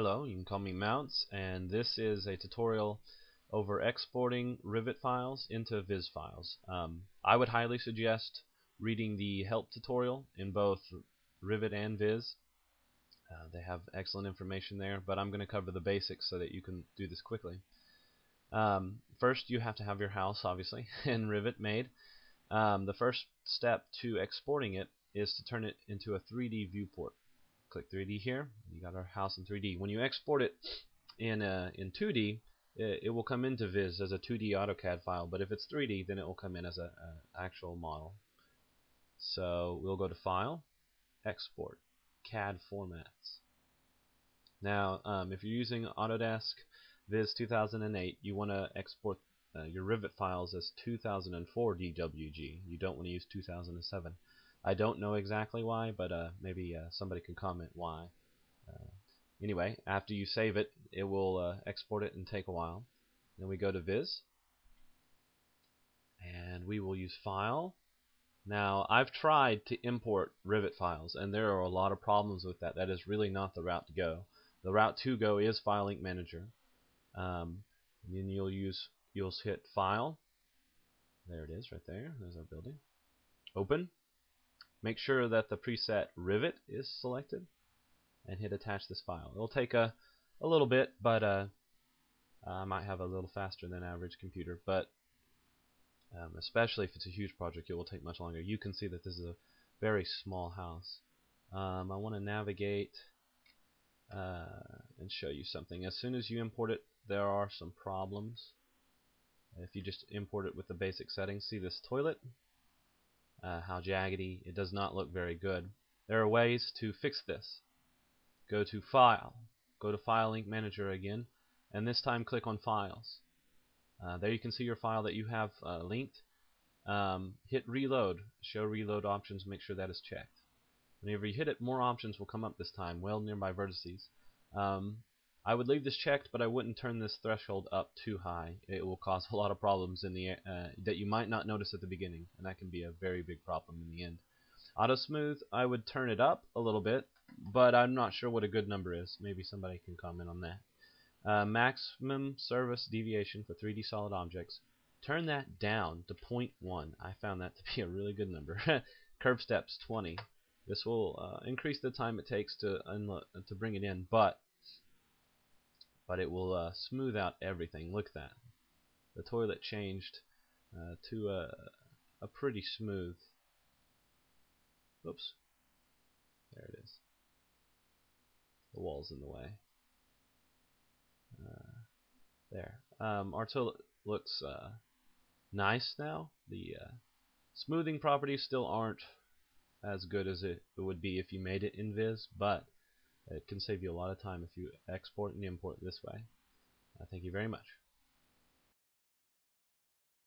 Hello, you can call me Mounts, and this is a tutorial over exporting Revit files into Viz files. I would highly suggest reading the help tutorial in both Revit and Viz. They have excellent information there, but I'm going to cover the basics so that you can do this quickly. First, you have to have your house, obviously, in Revit made. The first step to exporting it is to turn it into a 3D viewport. Click 3D here. You got our house in 3D. When you export it in 2D, it will come into Viz as a 2D AutoCAD file, but if it's 3D, then it will come in as an actual model. So we'll go to File, Export, CAD Formats. Now, if you're using Autodesk Viz 2008, you want to export your Revit files as 2004 DWG. You don't want to use 2007. I don't know exactly why, but maybe somebody can comment why. Anyway, after you save it, it will export it and take a while. Then we go to Viz, and we will use File. Now, I've tried to import Revit files, and there are a lot of problems with that. That is really not the route to go. The route to go is File Link Manager. Then you'll hit File. There it is, right there. There's our building. Open. Make sure that the preset Revit is selected and hit attach this file. It'll take a little bit, but I might have a little faster than average computer, but especially if it's a huge project, it will take much longer. You can see that this is a very small house. I want to navigate and show you something. As soon as you import it, there are some problems. If you just import it with the basic settings, see this toilet? How jaggedy. It does not look very good. There are ways to fix this. Go to File. Go to File Link Manager again, and this time click on Files. There you can see your file that you have linked. Hit Reload. Show Reload Options. Make sure that is checked. Whenever you hit it, more options will come up this time. Weld Nearby Vertices. I would leave this checked, but I wouldn't turn this threshold up too high. It will cause a lot of problems in the that you might not notice at the beginning, and that can be a very big problem in the end. Auto Smooth, I would turn it up a little bit, but I'm not sure what a good number is. Maybe somebody can comment on that. Maximum Service Deviation for 3D Solid Objects. Turn that down to 0.1. I found that to be a really good number. Curve Steps 20. This will increase the time it takes to bring it in, but it will smooth out everything. Look at that. The toilet changed to a pretty smooth. Oops. There it is. The wall's in the way. There. Our toilet looks nice now. The smoothing properties still aren't as good as it would be if you made it in Viz, but it can save you a lot of time if you export and import this way. Thank you very much.